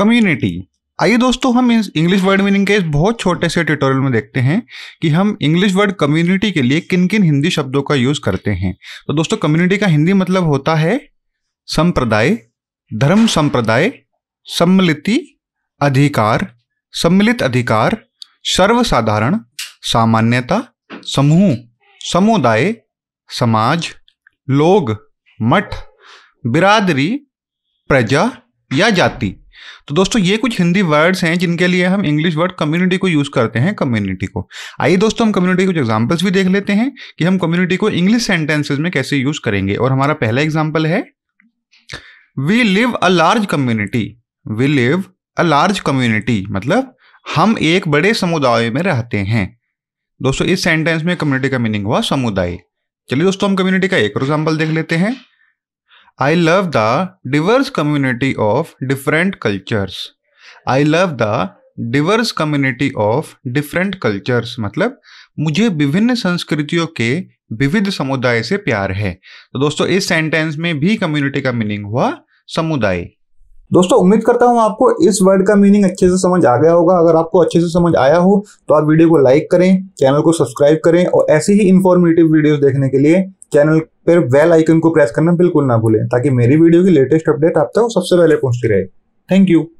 Community. आइए दोस्तों, हम इस इंग्लिश वर्ड मीनिंग के इस बहुत छोटे से ट्यूटोरियल में देखते हैं कि हम इंग्लिश वर्ड कम्युनिटी के लिए किन किन हिंदी शब्दों का यूज करते हैं। तो दोस्तों, कम्युनिटी का हिंदी मतलब होता है संप्रदाय, धर्म संप्रदाय, सम्मिलिति अधिकार, सम्मिलित अधिकार, सर्वसाधारण, सामान्यता, समूह, समुदाय, समाज, लोग, मठ, बिरादरी, प्रजा या जाति। तो दोस्तों, ये कुछ हिंदी वर्ड्स हैं जिनके लिए हम इंग्लिश वर्ड कम्युनिटी को यूज करते हैं, कम्युनिटी को। आइए दोस्तों, हम कम्युनिटी के कुछ एग्जांपल्स भी देख लेते हैं कि हम कम्युनिटी को इंग्लिश सेंटेंसेस में कैसे यूज करेंगे। और हमारा पहला एग्जांपल है we live a large community. We live a large community मतलब हम एक बड़े समुदाय में रहते हैं। दोस्तों, इस सेंटेंस में कम्युनिटी का मीनिंग हुआ समुदाय। चलिए दोस्तों, हम कम्युनिटी का एक और एग्जाम्पल देख लेते हैं। I love the diverse community of different cultures. I love the diverse community of different cultures मतलब मुझे विभिन्न संस्कृतियों के विविध समुदाय से प्यार है। तो दोस्तों, इस सेंटेंस में भी कम्युनिटी का मीनिंग हुआ समुदाय। दोस्तों, उम्मीद करता हूँ आपको इस वर्ड का मीनिंग अच्छे से समझ आ गया होगा। अगर आपको अच्छे से समझ आया हो तो आप वीडियो को लाइक करें, चैनल को सब्सक्राइब करें और ऐसे ही इन्फॉर्मेटिव वीडियोस देखने के लिए चैनल पर बेल आइकन को प्रेस करना बिल्कुल ना भूलें ताकि मेरी वीडियो की लेटेस्ट अपडेट आप तक सबसे पहले पहुंचती रहे। Thank you.